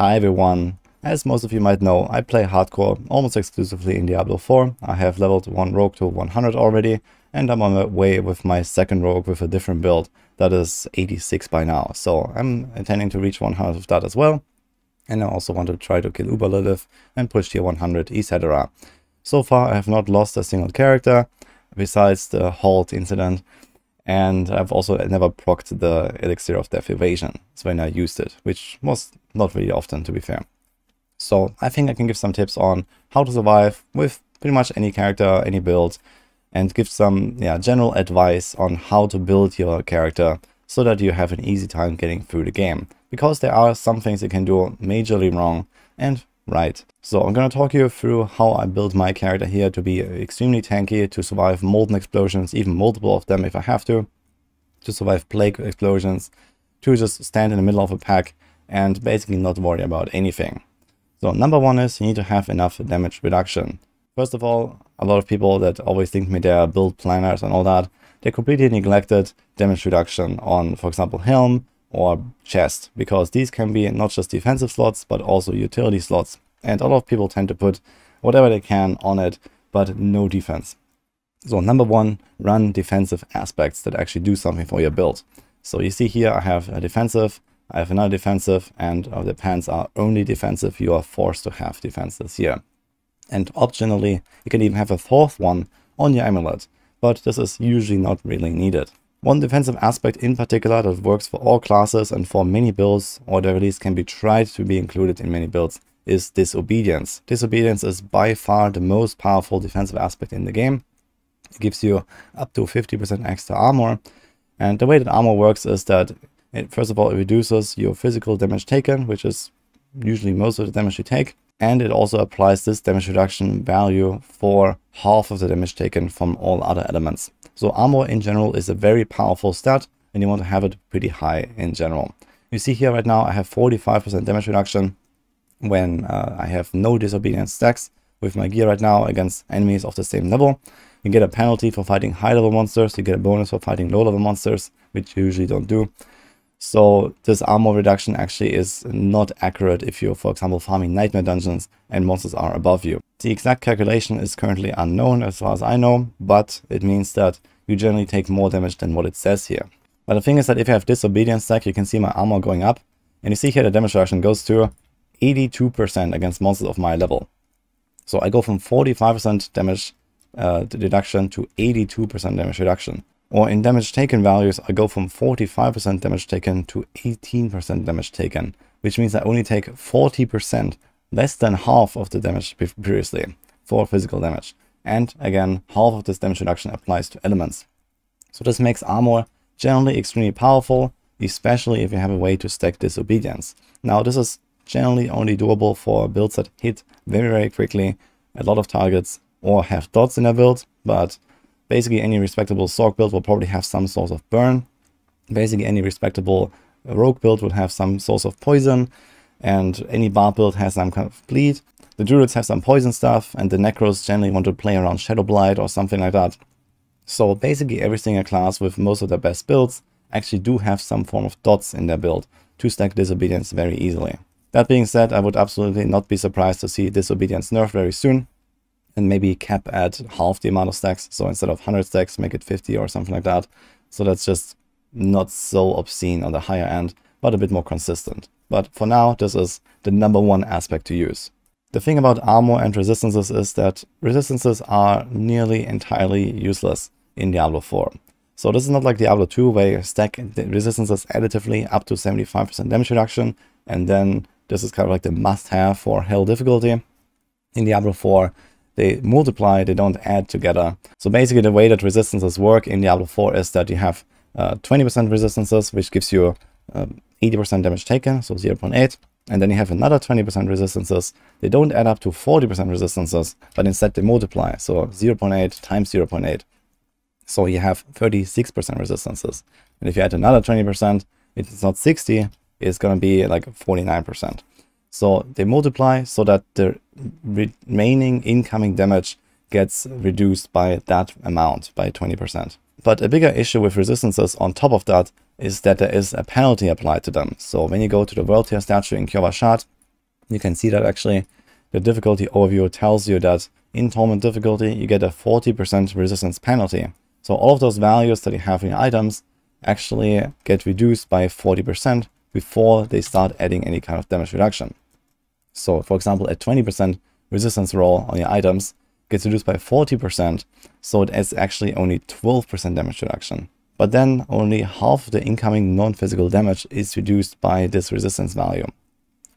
Hi everyone! As most of you might know, I play hardcore almost exclusively in Diablo 4. I have leveled one rogue to 100 already, and I'm on my way with my second rogue with a different build that is 86 by now. So I'm intending to reach 100 with that as well. And I also want to try to kill Uber Lilith and push tier 100, etc. So far I have not lost a single character, besides the halt incident. And I've also never procced the Elixir of Death Evasion when I used it, which was not really often, to be fair. So I think I can give some tips on how to survive with pretty much any character, any build, and give some general advice on how to build your character so that you have an easy time getting through the game. Because there are some things you can do majorly wrong and right. So I'm gonna talk you through how I build my character here to be extremely tanky, to survive molten explosions, even multiple of them if I have to survive plague explosions, to just stand in the middle of a pack and basically not worry about anything. So number one is you need to have enough damage reduction. First of all, a lot of people that always think me they are build planners and all that, they completely neglected damage reduction on, for example, helm or chest, because these can be not just defensive slots but also utility slots, and a lot of people tend to put whatever they can on it but no defense. So number one, run defensive aspects that actually do something for your build. So you see here I have a defensive, I have another defensive, and the pants are only defensive. You are forced to have defenses here, and optionally you can even have a fourth one on your amulet, but this is usually not really needed. One defensive aspect in particular that works for all classes and for many builds, or at least can be tried to be included in many builds, is disobedience. Disobedience is by far the most powerful defensive aspect in the game. It gives you up to 50% extra armor, and the way that armor works is that it, first of all, it reduces your physical damage taken, which is usually most of the damage you take, and it also applies this damage reduction value for half of the damage taken from all other elements. So armor in general is a very powerful stat, and you want to have it pretty high in general. You see here right now I have 45% damage reduction when I have no disobedience stacks with my gear right now against enemies of the same level. You get a penalty for fighting high level monsters, you get a bonus for fighting low level monsters, which you usually don't do. So this armor reduction actually is not accurate if you're, for example, farming nightmare dungeons and monsters are above you. The exact calculation is currently unknown as far as I know, but it means that you generally take more damage than what it says here. But the thing is that if you have disobedience stack, you can see my armor going up, and you see here the damage reduction goes to 82% against monsters of my level. So I go from 45% damage reduction to 82% damage reduction. Or in damage taken values, I go from 45% damage taken to 18% damage taken, which means I only take 40%, less than half of the damage previously for physical damage. And again, half of this damage reduction applies to elements. So this makes armor generally extremely powerful, especially if you have a way to stack disobedience. Now this is generally only doable for builds that hit very, very quickly, a lot of targets, or have dots in their build, but basically any respectable Sorc build will probably have some source of burn. Basically any respectable rogue build will have some source of poison, and any bard build has some kind of bleed. The druids have some poison stuff, and the necros generally want to play around shadow blight or something like that. So basically every single class with most of their best builds actually do have some form of dots in their build to stack disobedience very easily. That being said, I would absolutely not be surprised to see disobedience nerfed very soon, and maybe cap at half the amount of stacks. So instead of 100 stacks, make it 50 or something like that. So that's just not so obscene on the higher end, but a bit more consistent. But for now, this is the number one aspect to use. The thing about armor and resistances is that resistances are nearly entirely useless in Diablo 4. So this is not like Diablo 2, where you stack resistances additively up to 75% damage reduction, and then this is kind of like the must-have for hell difficulty. In Diablo 4, they multiply, they don't add together. So basically the way that resistances work in Diablo 4 is that you have 20% resistances, which gives you 80% damage taken, so 0.8. And then you have another 20% resistances. They don't add up to 40% resistances, but instead they multiply. So 0.8 times 0.8. So you have 36% resistances. And if you add another 20%, it's not 60, it's going to be like 49%. So they multiply so that the remaining incoming damage gets reduced by that amount, by 20%. But a bigger issue with resistances on top of that is that there is a penalty applied to them. So when you go to the world tier statue in Kyovashad, You can see that actually the difficulty overview tells you that in torment difficulty you get a 40% resistance penalty. So all of those values that you have in your items actually get reduced by 40% before they start adding any kind of damage reduction. So for example, a 20% resistance roll on your items gets reduced by 40%, so it adds actually only 12% damage reduction. But then only half the incoming non-physical damage is reduced by this resistance value,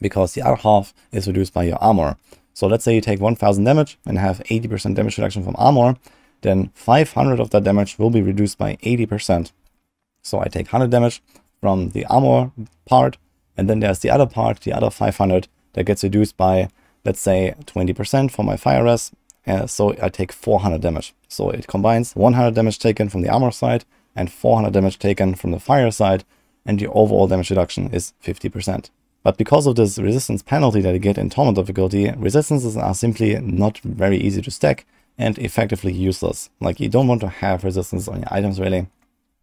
because the other half is reduced by your armor. So let's say you take 1000 damage and have 80% damage reduction from armor, then 500 of that damage will be reduced by 80%. So I take 100 damage from the armor part, and then there's the other part, the other 500, that gets reduced by, let's say, 20% for my fire res, so I take 400 damage. So it combines 100 damage taken from the armor side and 400 damage taken from the fire side, and the overall damage reduction is 50%. But because of this resistance penalty that you get in torment difficulty, resistances are simply not very easy to stack and effectively useless. Like, you don't want to have resistance on your items, really.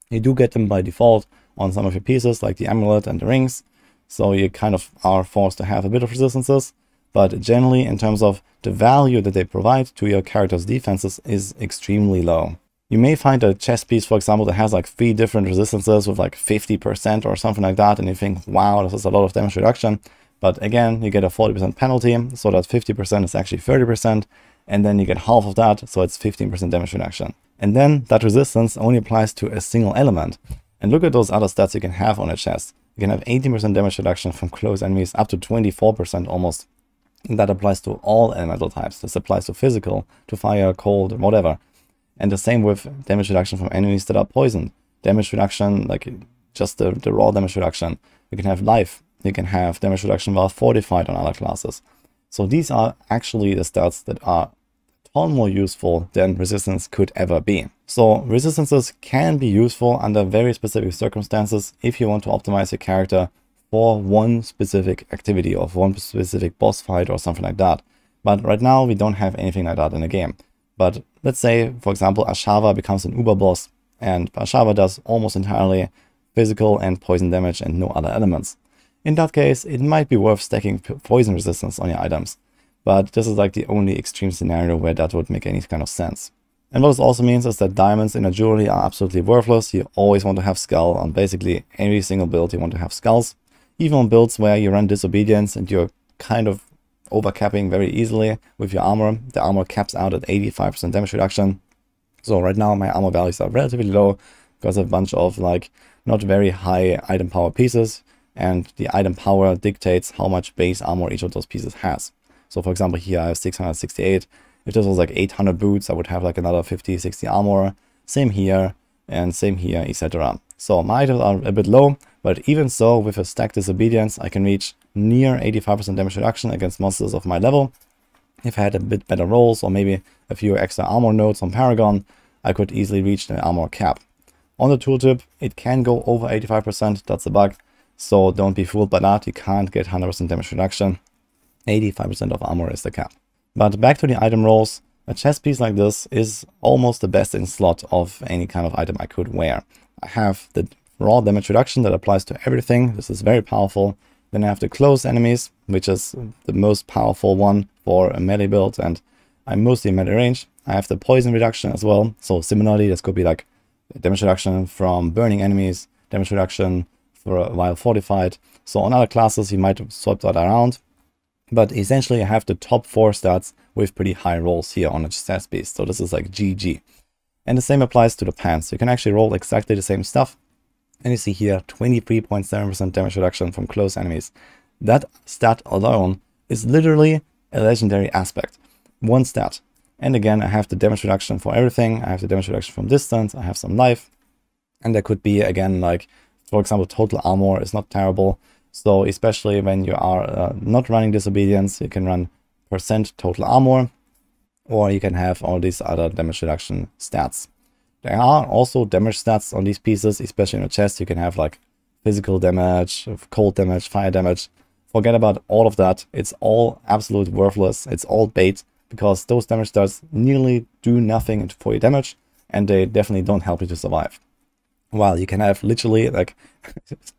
You do get them by default on some of your pieces, like the amulet and the rings, so you kind of are forced to have a bit of resistances, but generally in terms of the value that they provide to your character's defenses is extremely low. You may find a chess piece, for example, that has like 3 different resistances with like 50% or something like that, and you think, wow, this is a lot of damage reduction. But again, you get a 40% penalty, so that 50% is actually 30%, and then you get half of that, so it's 15% damage reduction. And then that resistance only applies to a single element. And look at those other stats you can have on a chest. You can have 18% damage reduction from close enemies, up to 24% almost. And that applies to all elemental types. This applies to physical, to fire, cold, whatever. And the same with damage reduction from enemies that are poisoned. Damage reduction, like just the raw damage reduction. You can have life. You can have damage reduction while fortified on other classes. So these are actually the stats that are a ton more useful than resistance could ever be. So resistances can be useful under very specific circumstances if you want to optimize your character for one specific activity or for one specific boss fight or something like that. But right now we don't have anything like that in the game. But let's say, for example, Ashava becomes an Uber boss, and Ashava does almost entirely physical and poison damage and no other elements. In that case, it might be worth stacking poison resistance on your items, but this is like the only extreme scenario where that would make any kind of sense. And what this also means is that diamonds in a jewelry are absolutely worthless. You always want to have skull on basically every single build. You want to have skulls, even on builds where you run disobedience and you're kind of overcapping very easily with your armor. The armor caps out at 85% damage reduction. So right now my armor values are relatively low because of a bunch of like not very high item power pieces, and the item power dictates how much base armor each of those pieces has. So for example, here I have 668. If this was like 800 boots, I would have like another 50, 60 armor. Same here and same here, etc. So my items are a bit low, but even so, with a stack disobedience, I can reach near 85% damage reduction against monsters of my level. If I had a bit better rolls or maybe a few extra armor nodes on Paragon, I could easily reach the armor cap. On the tooltip, it can go over 85%, that's a bug, so don't be fooled by that. You can't get 100% damage reduction. 85% of armor is the cap. But back to the item rolls, a chest piece like this is almost the best in slot of any kind of item I could wear. I have the raw damage reduction that applies to everything. This is very powerful. Then I have the close enemies, which is the most powerful one for a melee build, and I'm mostly melee range. I have the poison reduction as well. So similarly, this could be like damage reduction from burning enemies, damage reduction while fortified. So on other classes, you might swap that around. But essentially, I have the top 4 stats with pretty high rolls here on a stats piece. So this is like GG. And the same applies to the pants. You can actually roll exactly the same stuff. And you see here 23.7% damage reduction from close enemies. That stat alone is literally a legendary aspect. One stat. And again, I have the damage reduction for everything. I have the damage reduction from distance. I have some life. And there could be, again, like, for example, total armor is not terrible. So especially when you are not running disobedience, you can run percent total armor, or you can have all these other damage reduction stats. There are also damage stats on these pieces, especially in the chest. You can have like physical damage, cold damage, fire damage. Forget about all of that. It's all absolute worthless. It's all bait, because those damage stats nearly do nothing for your damage, and they definitely don't help you to survive. While you can have literally like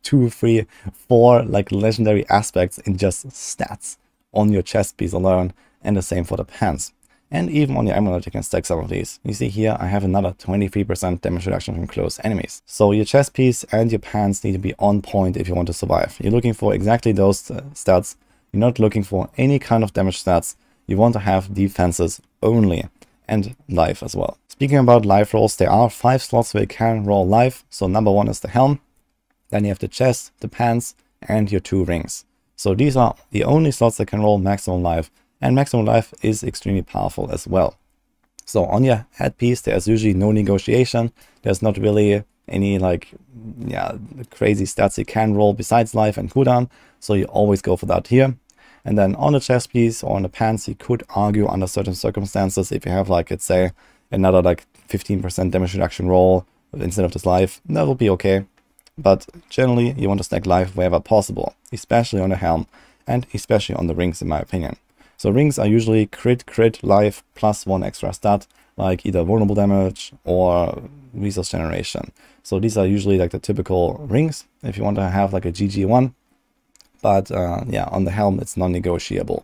2, 3, 4 like legendary aspects in just stats. on your chest piece alone, and the same for the pants. And even on your amulet you can stack some of these. You see here I have another 23% damage reduction from close enemies. So your chest piece and your pants need to be on point if you want to survive. You're looking for exactly those stats. You're not looking for any kind of damage stats. You want to have defenses only, and life as well. Speaking about life rolls, there are 5 slots where you can roll life. So number 1 is the helm, then you have the chest, the pants, and your 2 rings. So these are the only slots that can roll maximum life. And maximum life is extremely powerful as well. So on your headpiece, there's usually no negotiation. There's not really any crazy stats you can roll besides life and cooldown. So you always go for that here. And then on the chest piece or on the pants, you could argue under certain circumstances if you have let's say another 15% damage reduction roll instead of this life, that will be okay. But generally you want to stack life wherever possible, especially on the helm and especially on the rings in my opinion. So rings are usually crit, life, plus 1 extra stat, like either vulnerable damage or resource generation. So these are usually the typical rings if you want to have a GG one. But on the helm, it's non-negotiable.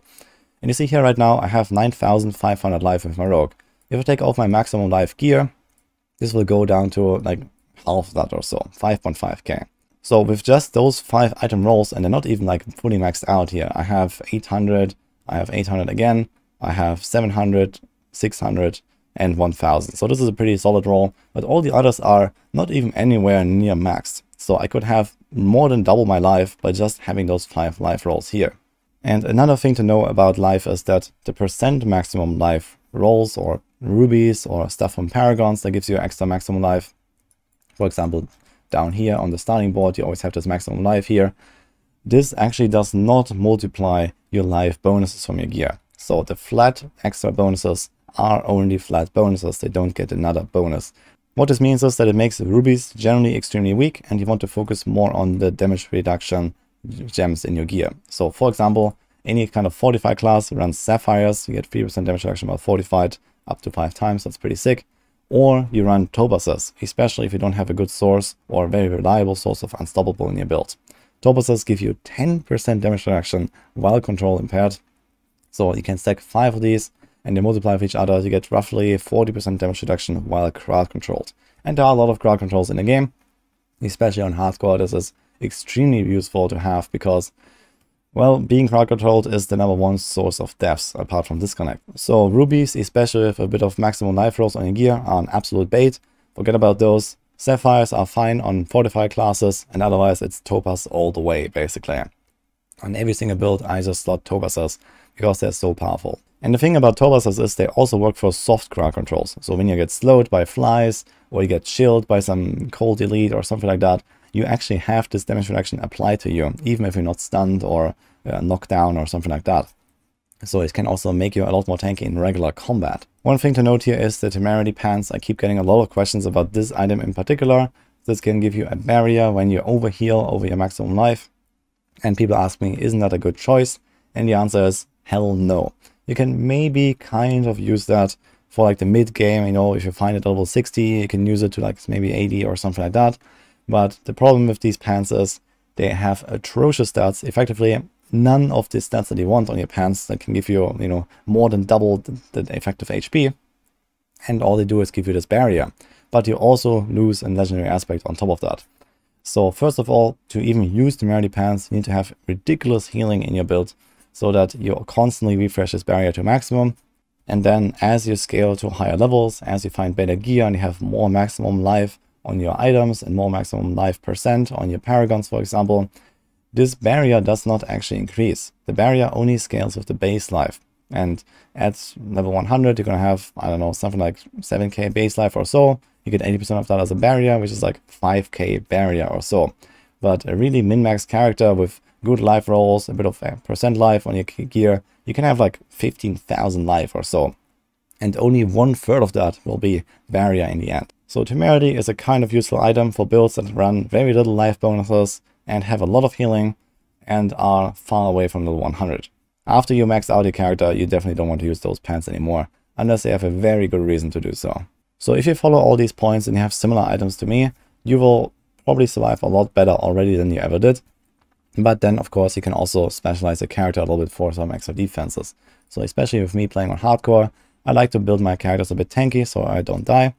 And you see here right now, I have 9,500 life with my rogue. If I take off my maximum life gear, this will go down to half that or so, 5.5k. So with just those 5 item rolls, and they're not even fully maxed out here, I have 800. I have 800 again, I have 700, 600, and 1000. So this is a pretty solid roll, but all the others are not even anywhere near maxed. So I could have more than double my life by just having those 5 life rolls here. And another thing to know about life is that the percent maximum life rolls or rubies or stuff from paragons that gives you extra maximum life. For example, down here on the starting board, you always have this maximum life here. This actually does not multiply your life bonuses from your gear. So the flat extra bonuses are only flat bonuses. They don't get another bonus. What this means is that it makes rubies generally extremely weak, and you want to focus more on the damage reduction gems in your gear. So for example, any kind of fortified class runs sapphires, you get 3% damage reduction by fortified up to 5 times. That's pretty sick. Or you run topases, especially if you don't have a good source or a very reliable source of unstoppable in your build. Topases give you 10% damage reduction while control impaired. So you can stack 5 of these and they multiply with each other. You get roughly 40% damage reduction while crowd controlled. And there are a lot of crowd controls in the game, especially on hardcore. This is extremely useful to have because, well, being crowd controlled is the number 1 source of deaths apart from disconnect. So rubies, especially with a bit of maximum life rolls on your gear, are an absolute bait. Forget about those. Sapphires are fine on fortified classes, and otherwise it's topaz all the way, basically. On every single build, I just slot topazes because they're so powerful. And the thing about topazes is they also work for soft crowd controls. So when you get slowed by flies, or you get chilled by some cold elite or something like that, you actually have this damage reduction applied to you, even if you're not stunned or knocked down or something like that. So it can also make you a lot more tanky in regular combat. One thing to note here is the Temerity pants. I keep getting a lot of questions about this item in particular. This can give you a barrier when you overheal over your maximum life. And people ask me, isn't that a good choice? And the answer is, hell no. You can maybe kind of use that for the mid game. You know, if you find it level 60, you can use it to maybe 80 or something like that. But the problem with these pants is they have atrocious stats. Effectively, none of the stats that you want on your pants that can give you, more than double the effective HP. And all they do is give you this barrier. But you also lose a legendary aspect on top of that. So first of all, to even use the Temerity pants, you need to have ridiculous healing in your build so that you constantly refresh this barrier to maximum. And then as you scale to higher levels, as you find better gear and you have more maximum life on your items and more maximum life percent on your paragons, for example, this barrier does not actually increase. The barrier only scales with the base life. And at level 100, you're going to have, I don't know, something 7k base life or so. You get 80% of that as a barrier, which is 5k barrier or so. But a really min-max character with good life rolls, a bit of percent life on your gear, you can have 15,000 life or so. And only 1/3 of that will be barrier in the end. So Temerity is a kind of useful item for builds that run very little life bonuses, and have a lot of healing and are far away from level 100. After you max out your character, you definitely don't want to use those pants anymore, unless they have a very good reason to do so. So if you follow all these points and you have similar items to me, you will probably survive a lot better already than you ever did. But then, of course, you can also specialize a character a little bit for some extra defenses. So especially with me playing on hardcore, I like to build my characters a bit tanky so I don't die.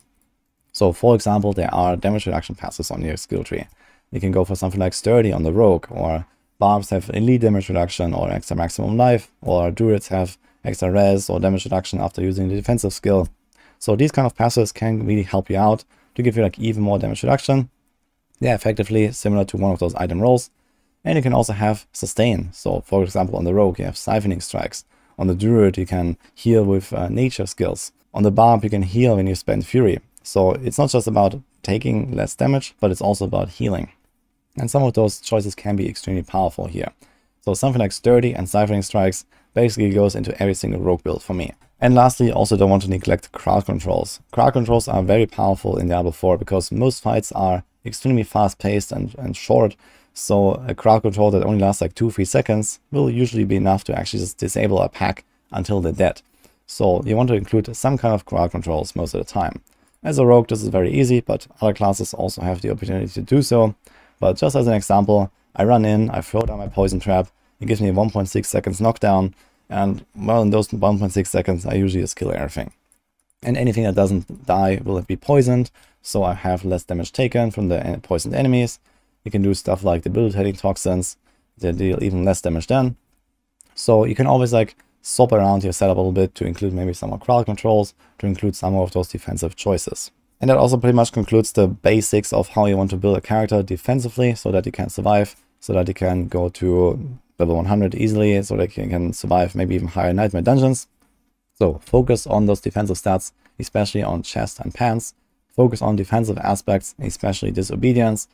So for example, there are damage reduction passives on your skill tree. You can go for something like Sturdy on the Rogue, or Barbs have elite damage reduction or extra maximum life, or Druids have extra res or damage reduction after using the defensive skill. So these kind of passives can really help you out to give you like even more damage reduction. They're effectively similar to one of those item rolls. And you can also have sustain. So for example, on the Rogue you have siphoning strikes. On the Druid you can heal with nature skills. On the Barb you can heal when you spend fury. So it's not just about taking less damage, but it's also about healing. And some of those choices can be extremely powerful here. So something like Sturdy and siphoning strikes basically goes into every single Rogue build for me. And lastly, also don't want to neglect crowd controls. Crowd controls are very powerful in Diablo 4 because most fights are extremely fast paced and short. So a crowd control that only lasts like 2-3 seconds will usually be enough to actually just disable a pack until they're dead. So you want to include some kind of crowd controls most of the time. As a Rogue this is very easy, but other classes also have the opportunity to do so. But just as an example, I run in, I throw down my poison trap, it gives me 1.6 seconds knockdown, and well, in those 1.6 seconds I usually just kill everything. And anything that doesn't die will be poisoned, so I have less damage taken from the poisoned enemies. You can do stuff like debilitating toxins, they deal even less damage then. So you can always like swap around your setup a little bit to include maybe some more crowd controls, to include some of those defensive choices. And that also pretty much concludes the basics of how you want to build a character defensively so that you can survive, so that you can go to level 100 easily, so that you can survive maybe even higher nightmare dungeons. So focus on those defensive stats, especially on chest and pants. Focus on defensive aspects, especially disobedience,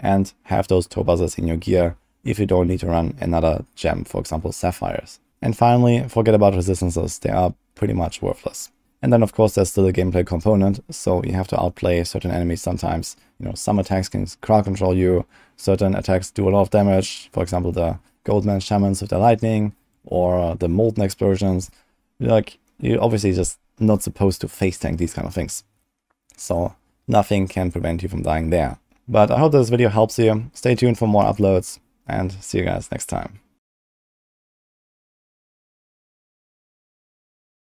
and have those toe buzzers in your gear if you don't need to run another gem, for example sapphires. And finally, forget about resistances, they are pretty much worthless. And then of course there's still a gameplay component, so you have to outplay certain enemies sometimes. You know, some attacks can crowd control you, certain attacks do a lot of damage, for example the Goldman Shamans with the lightning, or the molten explosions. Like, you're obviously just not supposed to face tank these kind of things. So nothing can prevent you from dying there. But I hope this video helps you. Stay tuned for more uploads, and see you guys next time.